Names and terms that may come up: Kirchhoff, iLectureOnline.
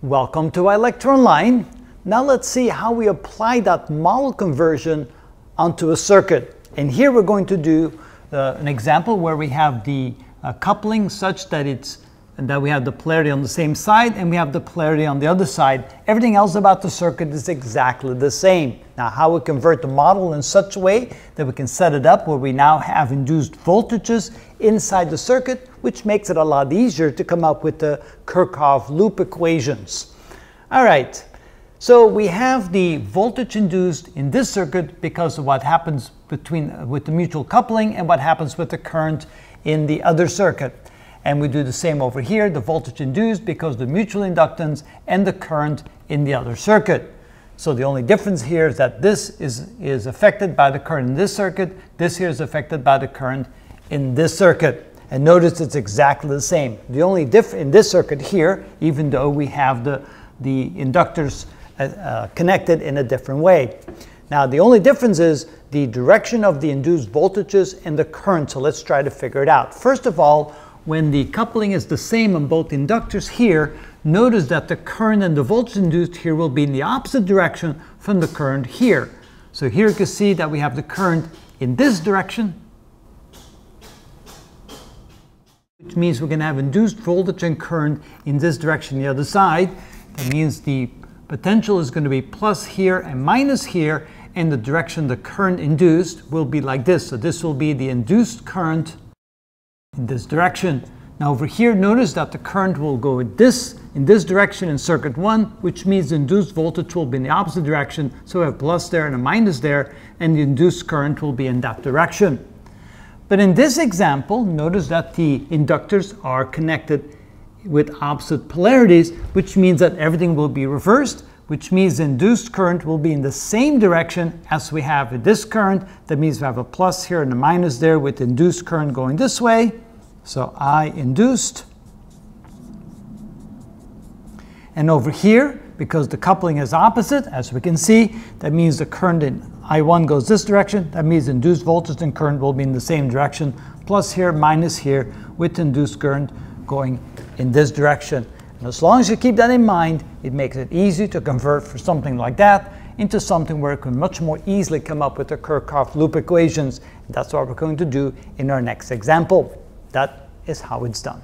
Welcome to iLectureOnline. Now let's see how we apply that model conversion onto a circuit. And here we're going to do an example where we have the coupling such that we have the polarity on the same side and we have the polarity on the other side. Everything else about the circuit is exactly the same. Now how we convert the model in such a way that we can set it up where we now have induced voltages inside the circuit, which makes it a lot easier to come up with the Kirchhoff loop equations. Alright, so we have the voltage induced in this circuit because of what happens with the mutual coupling and what happens with the current in the other circuit. And we do the same over here, the voltage induced because the mutual inductance and the current in the other circuit. So the only difference here is that this is affected by the current in this circuit, this here is affected by the current in this circuit. And notice it's exactly the same. The only difference in this circuit here, even though we have the inductors connected in a different way. Now the only difference is the direction of the induced voltages and the current, so let's try to figure it out. First of all, when the coupling is the same on both inductors here, notice that the current and the voltage induced here will be in the opposite direction from the current here. So here you can see that we have the current in this direction, which means we're going to have induced voltage and current in this direction, the other side. That means the potential is going to be plus here and minus here, and the direction the current induced will be like this. So this will be the induced current in this direction. Now over here, notice that the current will go in this direction in circuit 1, which means the induced voltage will be in the opposite direction, so we have plus there and a minus there, and the induced current will be in that direction. But in this example, notice that the inductors are connected with opposite polarities, which means that everything will be reversed, which means the induced current will be in the same direction as we have with this current. That means we have a plus here and a minus there with the induced current going this way. So I induced. And over here, because the coupling is opposite, as we can see, that means the current in I1 goes this direction. That means induced voltage and current will be in the same direction, plus here, minus here, with the induced current going in this direction. And as long as you keep that in mind, it makes it easy to convert from something like that into something where it can much more easily come up with the Kirchhoff loop equations. And that's what we're going to do in our next example. That is how it's done.